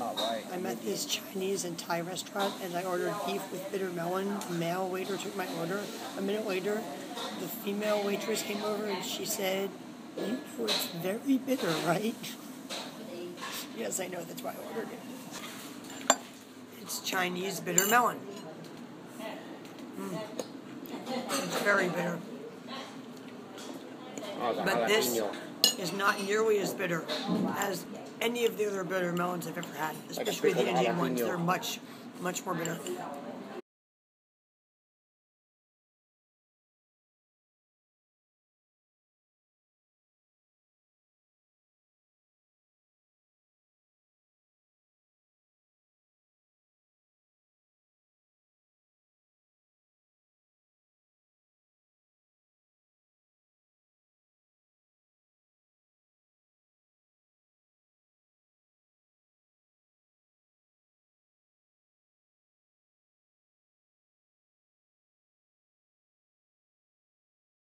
I'm at this Chinese and Thai restaurant and I ordered beef with bitter melon. The male waiter took my order. A minute later, the female waitress came over and she said, "You know it's very bitter, right?" Yes, I know, that's why I ordered it. It's Chinese bitter melon. It's very bitter. But this is not nearly as bitter as any of the other bitter melons I've ever had, especially the Indian ones. They're much, much more bitter.